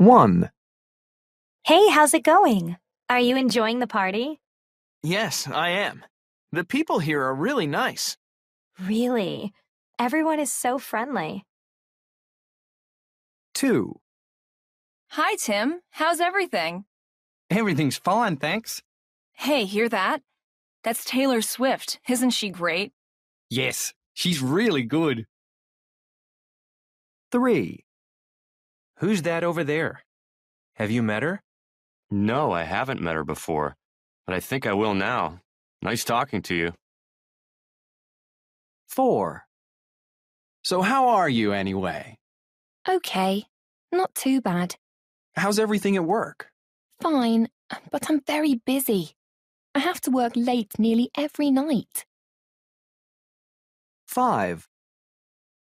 1. Hey, how's it going? Are you enjoying the party? Yes, I am. The people here are really nice. Really? Everyone is so friendly. 2. Hi, Tim. How's everything? Everything's fine, thanks. Hey, hear that? That's Taylor Swift. Isn't she great? Yes, she's really good. 3. Who's that over there? Have you met her? No, I haven't met her before, but I think I will now. Nice talking to you. 4. So how are you anyway? Okay, not too bad. How's everything at work? Fine, but I'm very busy. I have to work late nearly every night. 5.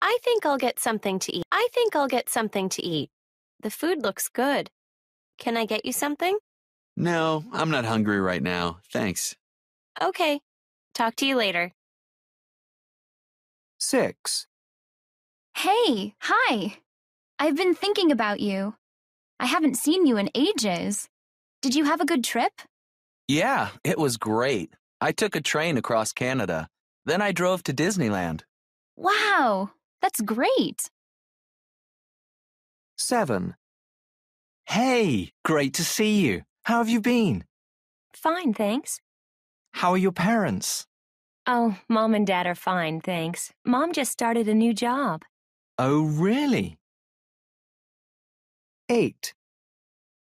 I think I'll get something to eat. The food looks good. Can I get you something? No, I'm not hungry right now. Thanks. Okay. Talk to you later. 6. Hey, hi. I've been thinking about you. I haven't seen you in ages. Did you have a good trip? Yeah, it was great. I took a train across Canada. Then I drove to Disneyland. Wow, that's great. 7. Hey, great to see you. How have you been? Fine, thanks. How are your parents? Oh, Mom and Dad are fine, thanks. Mom just started a new job. Oh, really? 8.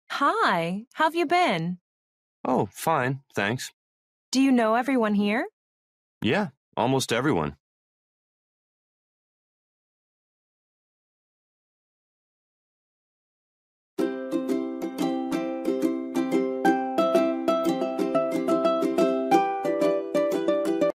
Hi, how have you been? Oh, fine, thanks. Do you know everyone here? Yeah, almost everyone.